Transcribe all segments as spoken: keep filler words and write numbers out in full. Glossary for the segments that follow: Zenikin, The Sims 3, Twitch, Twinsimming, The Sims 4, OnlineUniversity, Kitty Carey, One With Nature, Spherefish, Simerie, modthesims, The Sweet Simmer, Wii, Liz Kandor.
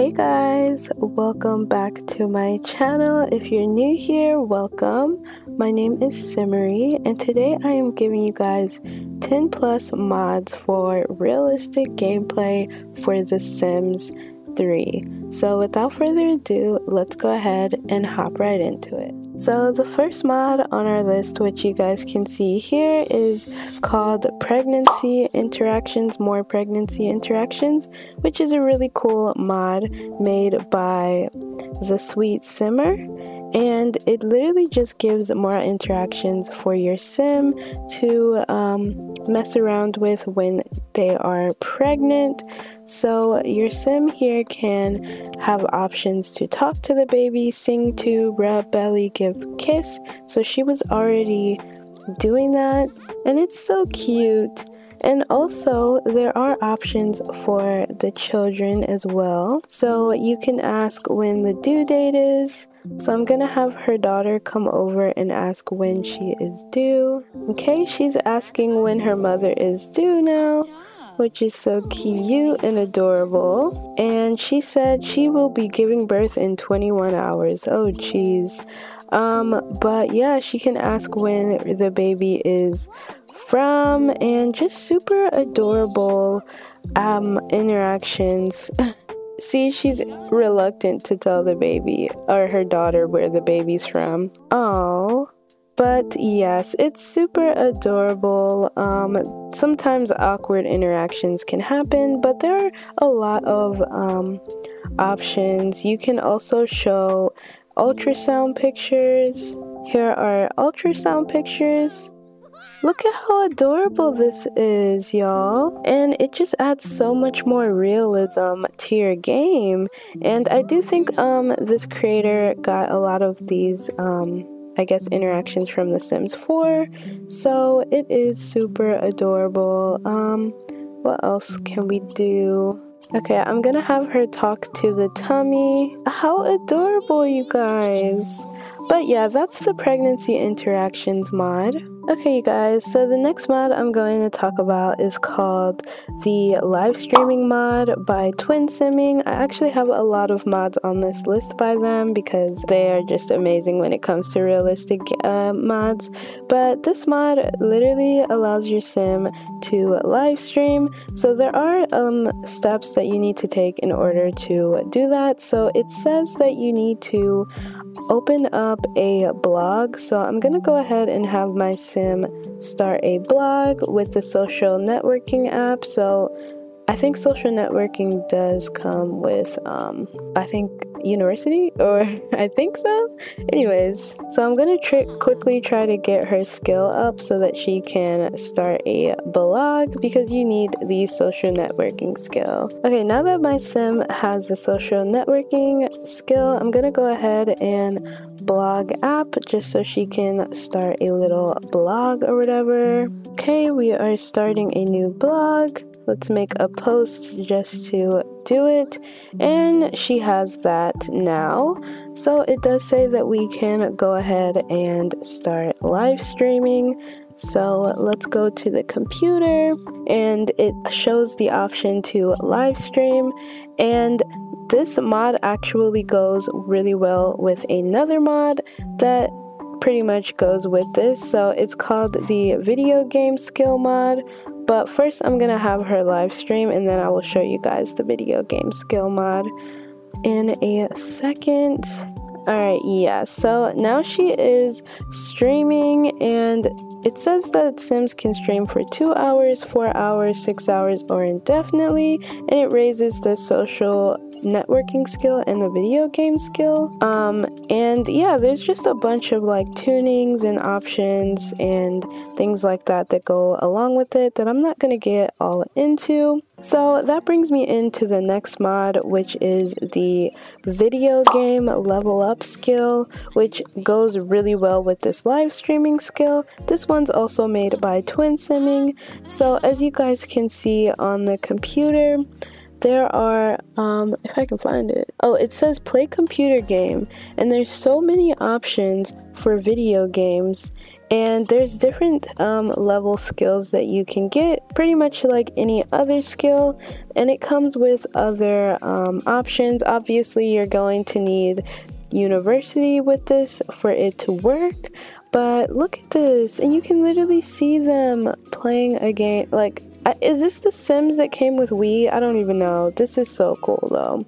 Hey guys, welcome back to my channel. If you're new here, welcome. My name is Simerie, and today I am giving you guys ten plus mods for realistic gameplay for The Sims three. So without further ado, let's go ahead and hop right into it. So the first mod on our list, which you guys can see here, is called Pregnancy Interactions, More Pregnancy Interactions, which is a really cool mod made by The Sweet Simmer. And it literally just gives more interactions for your sim to um, mess around with when they are pregnant. So your sim here can have options to talk to the baby, sing to, rub belly, give kiss. So she was already doing that, and it's so cute. And also, there are options for the children as well. So you can ask when the due date is. So I'm gonna have her daughter come over and ask when she is due. Okay, she's asking when her mother is due now, which is so cute and adorable. And she said she will be giving birth in twenty-one hours. Oh, geez. Um, but yeah, she can ask when the baby is from, and just super adorable um, interactions. See, she's reluctant to tell the baby or her daughter where the baby's from. Oh. But yes, it's super adorable. Um, sometimes awkward interactions can happen, but there are a lot of um, options. You can also show ultrasound pictures. Here are ultrasound pictures. Look at how adorable this is, y'all. And it just adds so much more realism to your game. And I do think um, this creator got a lot of these um, I guess interactions from The Sims four, so it is super adorable. Um what else can we do? Okay, I'm gonna have her talk to the tummy. How adorable, you guys. But yeah, that's the pregnancy interactions mod. Okay, you guys, so the next mod I'm going to talk about is called the live streaming mod by Twinsimming. I actually have a lot of mods on this list by them because they are just amazing when it comes to realistic uh, mods. But this mod literally allows your sim to live stream. So there are um, steps that you need to take in order to do that. So it says that you need to open up a blog, so I'm gonna go ahead and have my sim start a blog with the social networking app. So I think social networking does come with um I think university, or I think so. Anyways, so I'm gonna trick quickly try to get her skill up so that she can start a blog, because you need the social networking skill. Okay, now that my sim has the social networking skill, I'm gonna go ahead and blog app just so she can start a little blog or whatever. Okay, we are starting a new blog. Let's make a post just to do it, and she has that now. So it does say that we can go ahead and start live streaming. So let's go to the computer, and it shows the option to live stream. And this mod actually goes really well with another mod that pretty much goes with this. So it's called the video game skill mod. But first I'm gonna have her live stream, and then I will show you guys the video game skill mod in a second. Alright, yeah, so now she is streaming, and it says that Sims can stream for two hours, four hours, six hours, or indefinitely, and it raises the social networking skill and the video game skill. Um and yeah, there's just a bunch of like tunings and options and things like that that go along with it that I'm not gonna get all into. So that brings me into the next mod, which is the video game level up skill, which goes really well with this live streaming skill. This one's also made by Twinsimming. So as you guys can see on the computer, there are, um, if I can find it, oh, it says play computer game, and there's so many options for video games, And there's different um, level skills that you can get, pretty much like any other skill, and it comes with other um, options. Obviously you're going to need university with this for it to work, but look at this, and you can literally see them playing a game. Like, is this the Sims that came with Wii? I don't even know. This is so cool though.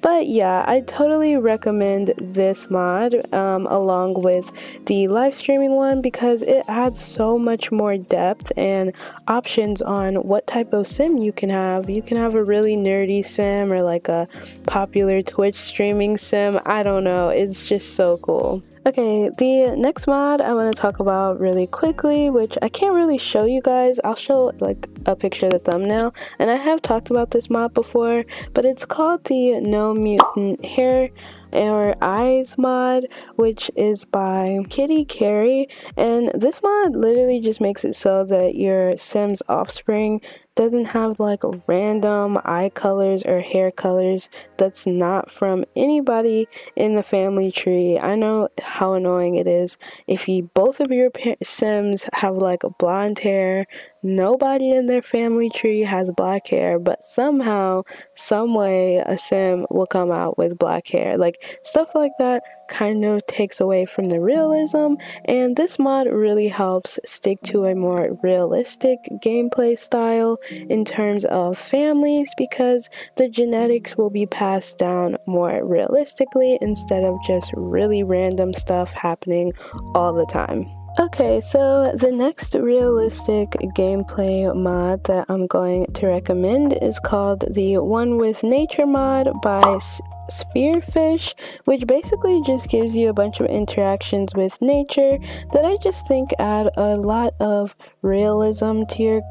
But yeah, I totally recommend this mod um, along with the live streaming one, because it adds so much more depth and options on what type of sim you can have. You can have a really nerdy sim or like a popular Twitch streaming sim. I don't know. It's just so cool. Okay, the next mod I want to talk about really quickly, which I can't really show you guys. I'll show like a picture of the thumbnail, and I have talked about this mod before, but it's called the No Mutant Hair or Eyes mod, which is by Kitty Carey. And this mod literally just makes it so that your Sims offspring doesn't have like random eye colors or hair colors that's not from anybody in the family tree. I know how annoying it is if you both of your Sims have like blonde hair, nobody in their family tree has black hair, but somehow, some way, a Sim will come out with black hair. Like, stuff like that kind of takes away from the realism, and this mod really helps stick to a more realistic gameplay style in terms of families, because the genetics will be passed down more realistically instead of just really random stuff happening all the time. Okay, so the next realistic gameplay mod that I'm going to recommend is called the One With Nature mod by Spherefish, which basically just gives you a bunch of interactions with nature that I just think add a lot of realism to your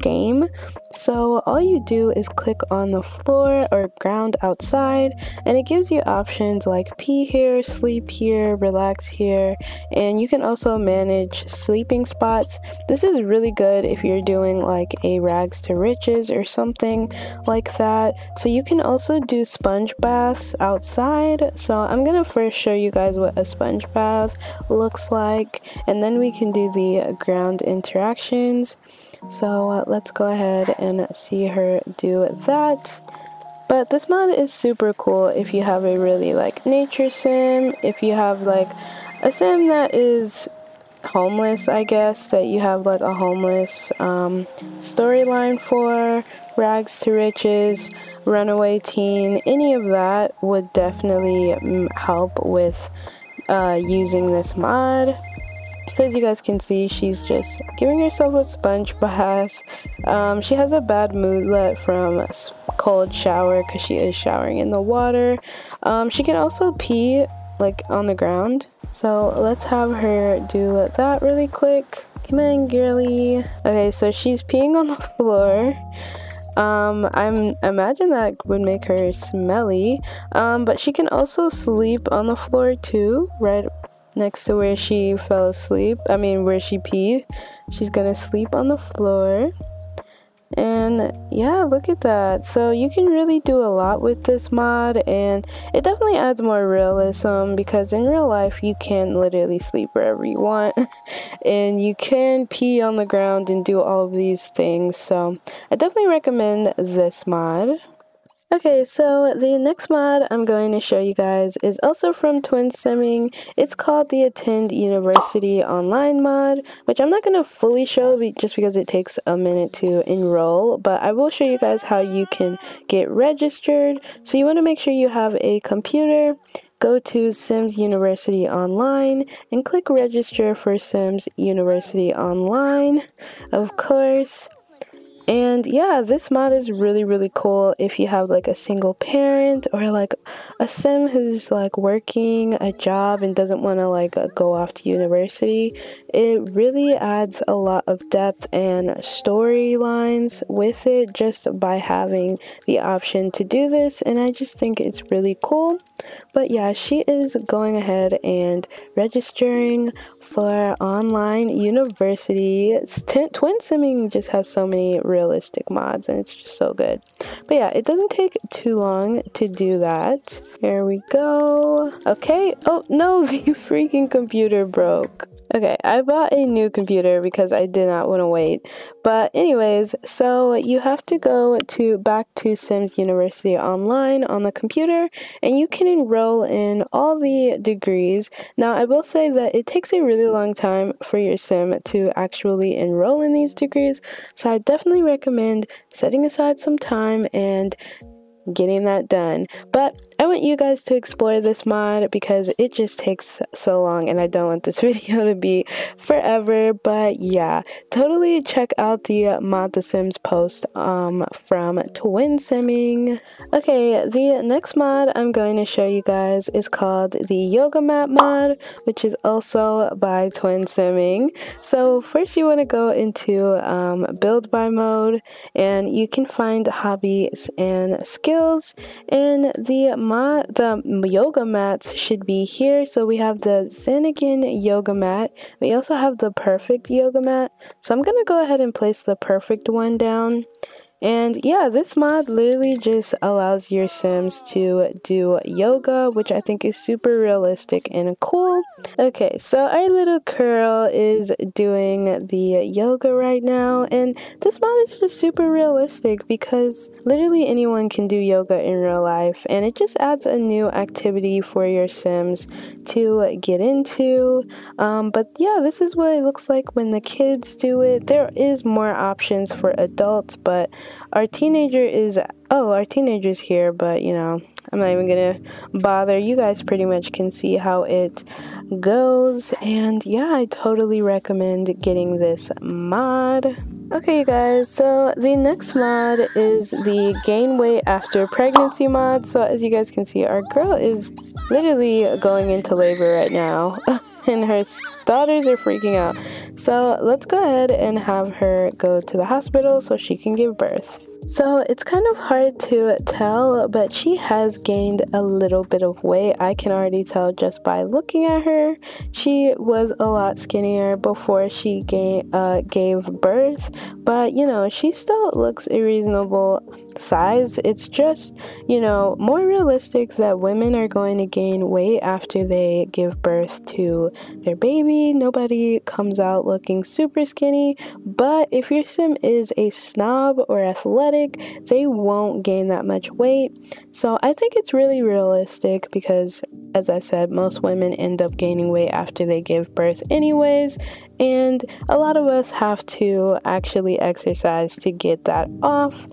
game. So all you do is click on the floor or ground outside, and it gives you options like pee here, sleep here, relax here, and you can also manage sleeping spots. This is really good if you're doing like a rags to riches or something like that. So you can also do sponge baths outside. So I'm gonna first show you guys what a sponge bath looks like, and then we can do the ground interactions. So uh, let's go ahead and see her do that. But this mod is super cool if you have a really like nature sim, if you have like a sim that is homeless, I guess, that you have like a homeless um, storyline for, rags to riches, runaway teen, any of that would definitely help with uh, using this mod. So as you guys can see, she's just giving herself a sponge bath. Um, she has a bad moodlet from a cold shower because she is showering in the water. Um, she can also pee like on the ground. So let's have her do that really quick. Come on, girly. Okay, so she's peeing on the floor. Um, I'm imagine that would make her smelly. Um, but she can also sleep on the floor too, right next to where she fell asleep. I mean, where she peed. She's gonna sleep on the floor. And yeah, look at that. So you can really do a lot with this mod, and it definitely adds more realism, because in real life you can literally sleep wherever you want and you can pee on the ground and do all of these things. So I definitely recommend this mod. Okay, so the next mod I'm going to show you guys is also from Twinsimming. It's called the Attend University Online mod, which I'm not going to fully show be just because it takes a minute to enroll, but I will show you guys how you can get registered. So you want to make sure you have a computer. Go to Sims University Online and click register for Sims University Online, of course. And yeah, this mod is really really cool if you have like a single parent or like a sim who's like working a job and doesn't want to like go off to university. It really adds a lot of depth and storylines with it just by having the option to do this, and I just think it's really cool. But yeah, she is going ahead and registering for online university. Twinsimming just has so many realistic mods, and it's just so good. But yeah, it doesn't take too long to do that. Here we go. Okay. Oh no, the freaking computer broke. Okay, I bought a new computer because I did not want to wait. But anyways, so you have to go to back to Sims University Online on the computer, and you can enroll in all the degrees. Now, I will say that it takes a really long time for your sim to actually enroll in these degrees, so I definitely recommend setting aside some time and getting that done. But I want you guys to explore this mod because it just takes so long and I don't want this video to be forever. But yeah, totally check out the Mod The Sims post um, from Twinsimming. Okay, the next mod I'm going to show you guys is called the Yoga Mat mod, which is also by Twinsimming. So first you want to go into um, build by mode, and you can find hobbies and skills. And the mod, the yoga mats should be here. So we have the Zenikin yoga mat. We also have the perfect yoga mat. So I'm gonna go ahead and place the perfect one down. And yeah, this mod literally just allows your sims to do yoga, which I think is super realistic and cool. Okay, so our little curl is doing the yoga right now, and this mod is just super realistic because literally anyone can do yoga in real life, and it just adds a new activity for your sims to get into. Um, but yeah, this is what it looks like when the kids do it. There is more options for adults, but Our teenager is, oh, our teenager's here, but, you know, I'm not even gonna bother. You guys pretty much can see how it goes, and yeah, I totally recommend getting this mod. Okay, you guys, so the next mod is the gain weight after pregnancy mod. So as you guys can see, our girl is literally going into labor right now. And her daughters are freaking out. So let's go ahead and have her go to the hospital so she can give birth. So it's kind of hard to tell, but she has gained a little bit of weight. I can already tell just by looking at her. She was a lot skinnier before she gave, uh, gave birth, but you know, she still looks a reasonable size. It's just, you know, more realistic that women are going to gain weight after they give birth to their baby. Nobody comes out looking super skinny, but if your sim is a snob or athletic, they won't gain that much weight. So I think it's really realistic because, as I said, most women end up gaining weight after they give birth anyways, and a lot of us have to actually exercise to get that off.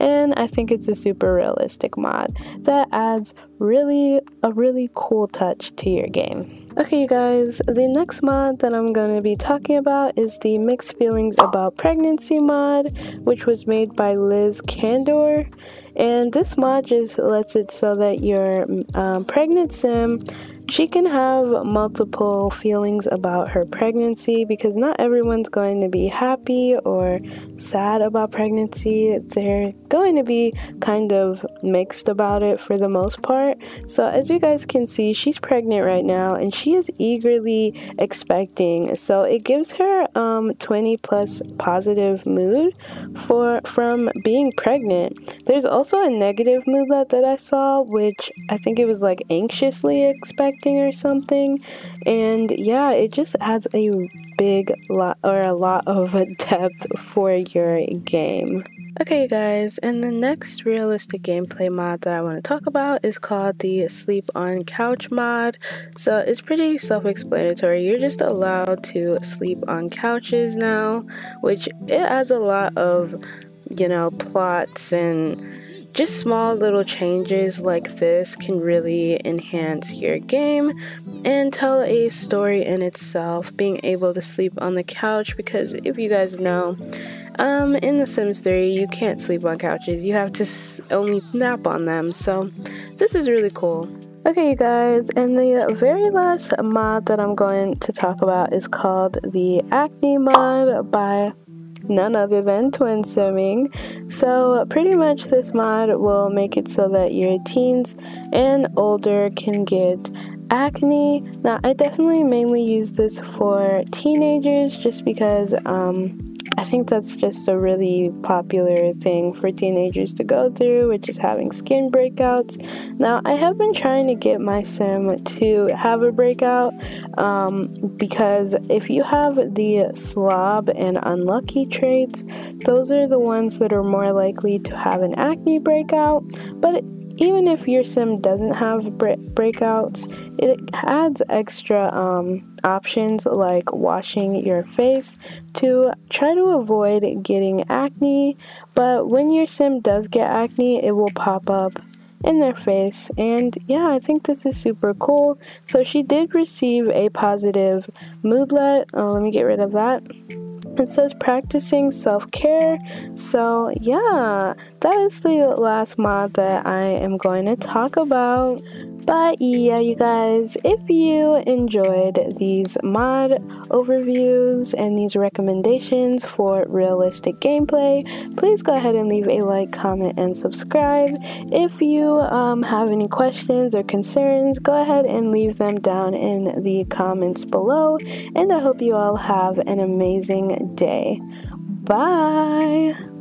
And I think it's a super realistic mod that adds really a really cool touch to your game. Okay, you guys, the next mod that I'm going to be talking about is the Mixed Feelings About Pregnancy mod, which was made by Liz Kandor. And this mod just lets it so that your um, pregnant sim, she can have multiple feelings about her pregnancy, because not everyone's going to be happy or sad about pregnancy. They're going to be kind of mixed about it for the most part. So as you guys can see, she's pregnant right now and she is eagerly expecting. So it gives her um, twenty plus positive mood for from being pregnant. There's also a negative mood that, that I saw, which I think it was like anxiously expecting or something. And yeah, it just adds a big lot or a lot of depth for your game. Okay, you guys, and the next realistic gameplay mod that I want to talk about is called the Sleep on Couch mod. So it's pretty self-explanatory. You're just allowed to sleep on couches now, which it adds a lot of, you know, plots, and just small little changes like this can really enhance your game and tell a story in itself, being able to sleep on the couch. Because if you guys know, um, in The Sims three, you can't sleep on couches. You have to s only nap on them. So this is really cool. Okay, you guys, and the very last mod that I'm going to talk about is called the Acne mod by none other than Twinsimming. So pretty much this mod will make it so that your teens and older can get acne. Now, I definitely mainly use this for teenagers just because um I think that's just a really popular thing for teenagers to go through, which is having skin breakouts. Now, I have been trying to get my sim to have a breakout um, because if you have the slob and unlucky traits, those are the ones that are more likely to have an acne breakout. But it, even if your sim doesn't have bre breakouts, it adds extra um, options like washing your face to try to avoid getting acne. But when your sim does get acne, it will pop up in their face. And yeah, I think this is super cool. So she did receive a positive moodlet. Oh, let me get rid of that. It says practicing self-care. So yeah, that is the last mod that I am going to talk about. But yeah, you guys, if you enjoyed these mod overviews and these recommendations for realistic gameplay, please go ahead and leave a like, comment, and subscribe. If you um, have any questions or concerns, go ahead and leave them down in the comments below. And I hope you all have an amazing day. Bye!